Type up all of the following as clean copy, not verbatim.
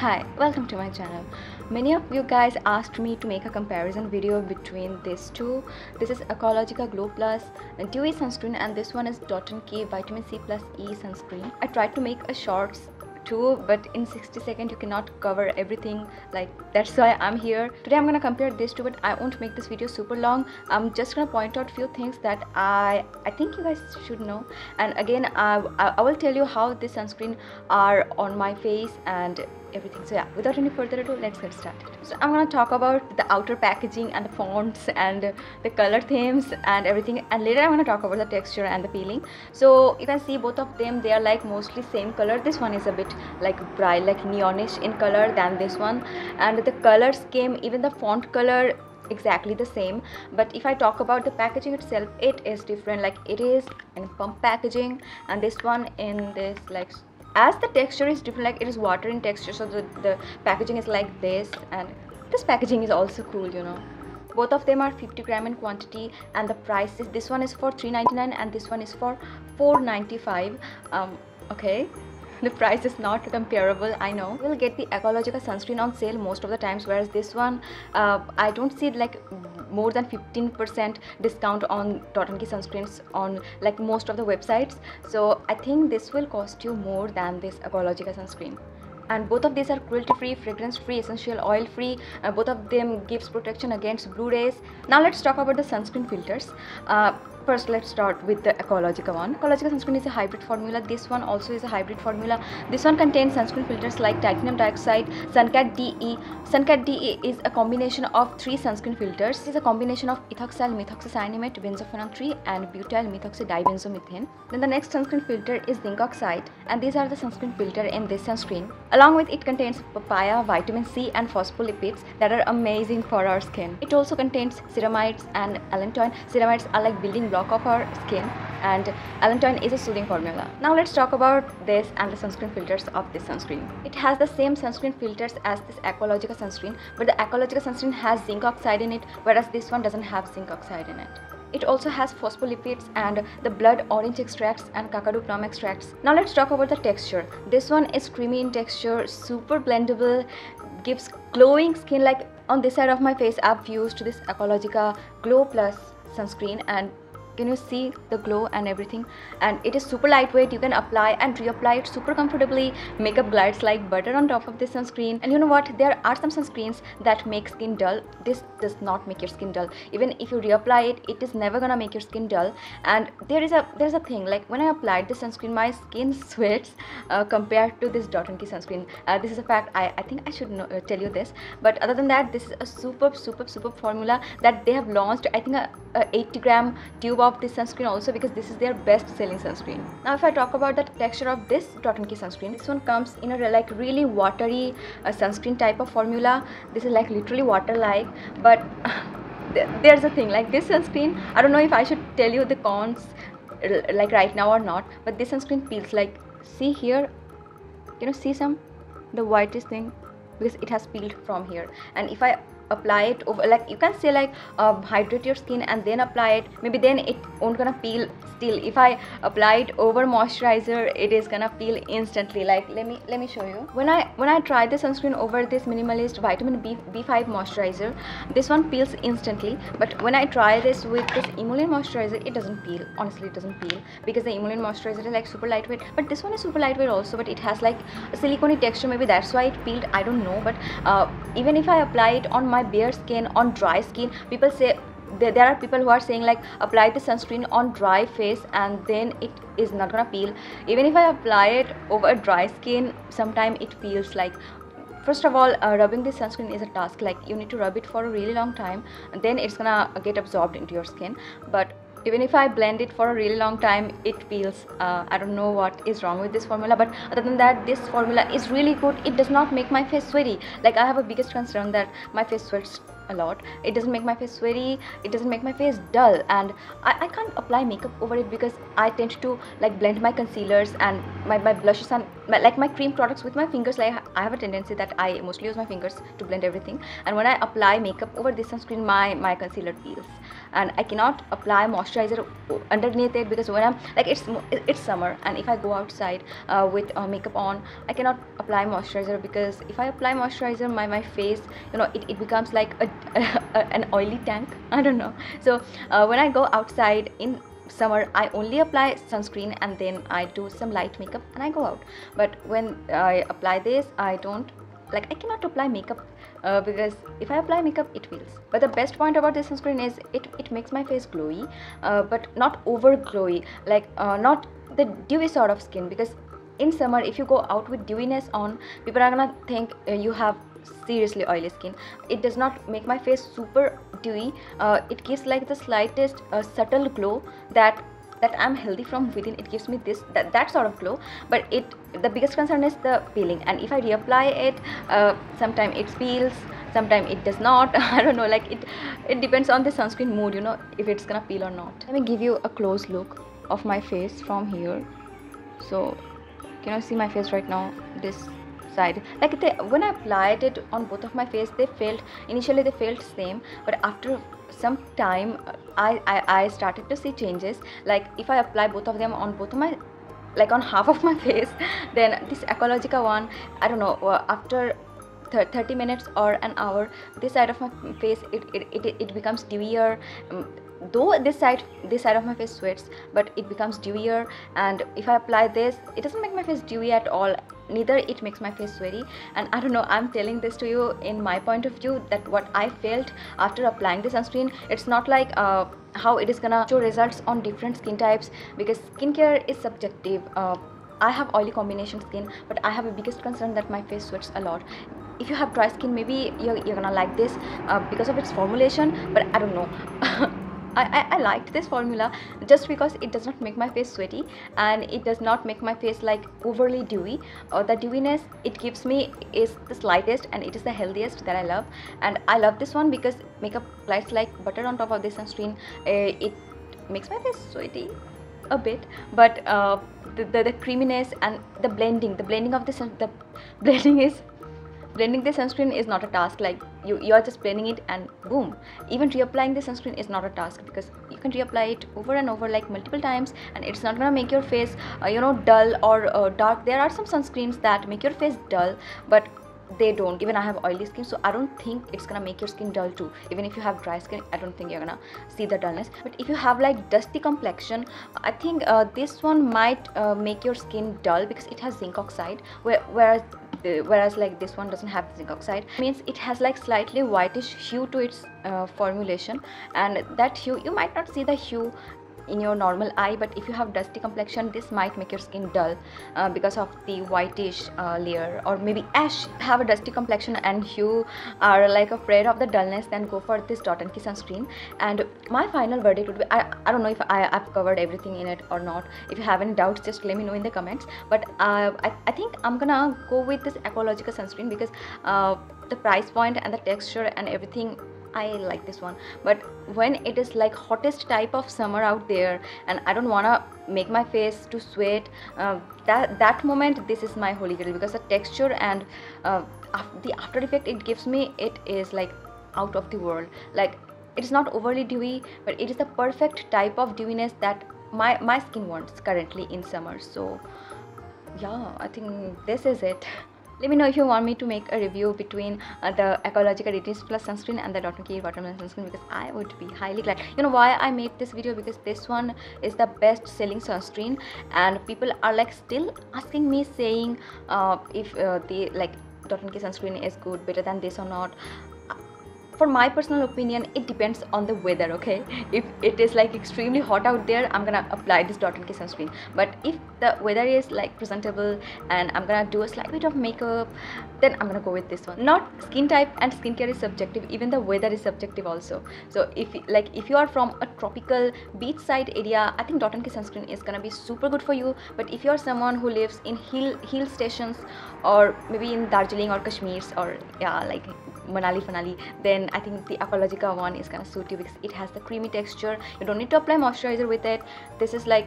Hi, welcome to my channel. Many of you guys asked me to make a comparison video between these two. This is Aqualogica Glow Plus and Dewy sunscreen, and this one is Dot & Key Vitamin C plus E sunscreen. I tried to make a shorts too, but in 60 seconds you cannot cover everything, like that's why I'm here. Today I'm gonna compare these two, but I won't make this video super long. I'm just gonna point out few things that I think you guys should know, and again I will tell you how these sunscreen are on my face and everything. So yeah, without any further ado, let's get started. So I'm gonna talk about the outer packaging and the fonts and the color themes and everything, and later I'm gonna talk about the texture and the peeling. So you can see both of them, they are like mostly same color. This one is a bit like bright, like neonish in color than this one, and the colors came, even the font color, exactly the same. But if I talk about the packaging itself, it is different. Like it is in pump packaging, and this one in this, like, as the texture is different, like it is water in texture, so the packaging is like this, and this packaging is also cool, you know. Both of them are 50 gram in quantity, and the price is, this one is for $3.99 and this one is for $4.95. Okay, the price is not comparable, I know. We'll get the Aqualogica sunscreen on sale most of the times, whereas this one I don't see like more than 15% discount on Dot & Key sunscreens on like most of the websites. So I think this will cost you more than this Aqualogica sunscreen. And both of these are cruelty free, fragrance free, essential oil free, and both of them gives protection against blue rays. Now let's talk about the sunscreen filters. First, let's start with the Aqualogica one. Aqualogica sunscreen is a hybrid formula. This one also is a hybrid formula. This one contains sunscreen filters like titanium dioxide, Suncat DE. Suncat DE is a combination of three sunscreen filters. This is a combination of ethoxyl methoxycyanamate, benzophenone 3 and butyl methoxydibenzomethane. Then the next sunscreen filter is zinc oxide, and these are the sunscreen filter in this sunscreen. Along with it contains papaya, vitamin C and phospholipids that are amazing for our skin. It also contains ceramides and allantoin. Ceramides are like building block of our skin, and allantoin is a soothing formula. Now let's talk about this and the sunscreen filters of this sunscreen. It has the same sunscreen filters as this Aqualogica sunscreen, but the Aqualogica sunscreen has zinc oxide in it, whereas this one doesn't have zinc oxide in it. It also has phospholipids and the blood orange extracts and Kakadu plum extracts. Now let's talk about the texture. This one is creamy in texture, super blendable, gives glowing skin. Like on this side of my face, I've used this Aqualogica Glow Plus sunscreen, and can you see the glow and everything? And it is super lightweight, you can apply and reapply it super comfortably. Makeup glides like butter on top of this sunscreen. And you know what, there are some sunscreens that make skin dull. This does not make your skin dull. Even if you reapply it, it is never gonna make your skin dull. And there's a thing, like when I applied this sunscreen, my skin sweats compared to this Dot & Key sunscreen. This is a fact. I think I should tell you this, but other than that, this is a superb formula that they have launched. I think a 80 gram tube of this sunscreen also, because this is their best selling sunscreen. Now if I talk about the texture of this Dot & Key sunscreen, this one comes in a like really watery sunscreen type of formula. This is like literally water like, but there's a thing, like this sunscreen, I don't know if I should tell you the cons like right now or not, but this sunscreen peels. Like see here, can you see the whitish thing? Because it has peeled from here, and if I apply it over, like you can say like hydrate your skin and then apply it, maybe then it won't gonna peel. Still, if I apply it over moisturizer, it is gonna peel instantly. Like let me show you. When I try this sunscreen over this minimalist vitamin B5 moisturizer, this one peels instantly. But when I try this with this emulin moisturizer, it doesn't peel. Honestly, it doesn't peel, because the emulin moisturizer is like super lightweight, but this one is super lightweight also, but it has like a silicone texture, maybe that's why it peeled, I don't know. But even if I apply it on my bare skin, on dry skin, people say, there are people who are saying like apply the sunscreen on dry face and then it is not gonna peel. Even if I apply it over dry skin, sometimes it feels like, first of all, rubbing this sunscreen is a task. Like you need to rub it for a really long time, and then it's gonna get absorbed into your skin. But even if I blend it for a really long time, it peels. I don't know what is wrong with this formula, but other than that, this formula is really good. It does not make my face sweaty. Like I have a biggest concern that my face sweats a lot. It doesn't make my face sweaty, it doesn't make my face dull, and I can't apply makeup over it because I tend to like blend my concealers, and my blushes are my cream products with my fingers, like I have a tendency that I mostly use my fingers to blend everything, and when I apply makeup over this sunscreen, my concealer peels, and I cannot apply moisturizer underneath it, because when I'm like, it's summer, and if I go outside with makeup on, I cannot apply moisturizer, because if I apply moisturizer, my face, you know, it becomes like an oily tank, I don't know. So when I go outside in summer, I only apply sunscreen and then I do some light makeup and I go out. But when I apply this, I don't, like, I cannot apply makeup because if I apply makeup, it feels. But the best point about this sunscreen is it makes my face glowy, but not over glowy, like not the dewy sort of skin, because in summer, if you go out with dewiness on, people are gonna think you have seriously oily skin. It does not make my face super dewy. It gives like the slightest subtle glow that I'm healthy from within. It gives me that sort of glow, but the biggest concern is the peeling, and if I reapply it, sometimes it peels, sometimes it does not. I don't know, like it depends on the sunscreen mood, you know, if it's gonna peel or not. Let me give you a close look of my face from here. So can you see my face right now, this side? Like when I applied it on both of my face, they felt same, but after some time I started to see changes. Like if I apply both of them on on half of my face, then this Aqualogica one, I don't know, after 30 minutes or an hour, this side of my face it becomes dewier. Though this side of my face sweats, but it becomes dewier, and if I apply this, it doesn't make my face dewy at all, neither it makes my face sweaty. And I don't know, I'm telling this to you in my point of view, that what I felt after applying this sunscreen. It's not like how it is gonna show results on different skin types, because skincare is subjective. I have oily combination skin, but I have a biggest concern that my face sweats a lot. If you have dry skin, maybe you're gonna like this because of its formulation, but I don't know. I liked this formula just because it does not make my face sweaty, and it does not make my face like overly dewy. The dewiness it gives me is the slightest, and it is the healthiest that I love. And I love this one because makeup glides like butter on top of this sunscreen. It makes my face sweaty a bit, but the creaminess and blending the sunscreen is not a task. Like you are just blending it and boom. Even reapplying the sunscreen is not a task, because you can reapply it over and over, like multiple times, and it's not gonna make your face you know, dull or dark. There are some sunscreens that make your face dull, but they don't. Even I have oily skin, so I don't think it's gonna make your skin dull too. Even if you have dry skin, I don't think you're gonna see the dullness. But if you have like dusty complexion, I think this one might make your skin dull, because it has zinc oxide, whereas like this one doesn't have zinc oxide. It means it has like slightly whitish hue to its formulation, and that hue, you might not see the hue in your normal eye, but if you have dusty complexion, this might make your skin dull because of the whitish layer, or maybe ash. Have a dusty complexion and you are like afraid of the dullness, then go for this Dot & Key sunscreen. And my final verdict would be, I don't know if I've covered everything in it or not. If you have any doubts, just let me know in the comments, but I think I'm gonna go with this Aqualogica sunscreen, because the price point and the texture and everything, I like this one. But when it is like hottest type of summer out there, and I don't wanna make my face to sweat, that moment this is my holy grail, because the texture and the after effect it gives me, it is like out of the world. Like it's not overly dewy, but it is the perfect type of dewiness that my skin wants currently in summer. So yeah, I think this is it. Let me know if you want me to make a review between the Aqualogica Radiance Plus sunscreen and the Dot & Key watermelon sunscreen, because I would be highly glad. You know why I made this video? Because this one is the best selling sunscreen, and people are like still asking me, saying if the like Dot & Key sunscreen is good, better than this or not. For my personal opinion, it depends on the weather, okay? If it is like extremely hot out there, I'm gonna apply this Dot & Key sunscreen. But if the weather is like presentable and I'm gonna do a slight bit of makeup, then I'm gonna go with this one. Not skin type and skincare is subjective, even the weather is subjective also. So if you are from a tropical beachside area, I think Dot & Key sunscreen is gonna be super good for you. But if you're someone who lives in hill stations, or maybe in Darjeeling or Kashmir, or yeah, like Manali, then I think the Aqualogica one is gonna suit you, because it has the creamy texture. You don't need to apply moisturizer with it. This is like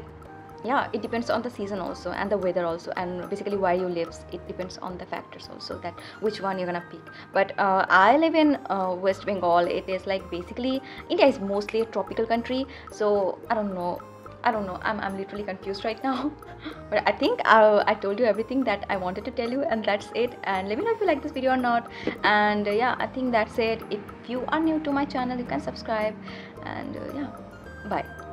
Yeah, it depends on the season also, and the weather also, and basically where you live. It depends on the factors also, that which one you're gonna pick. But I live in West Bengal. It is like basically India is mostly a tropical country, so I don't know. I'm literally confused right now. But I think I told you everything that I wanted to tell you, and that's it. And let me know if you like this video or not. And yeah, I think that's it. If you are new to my channel, you can subscribe. And yeah, bye.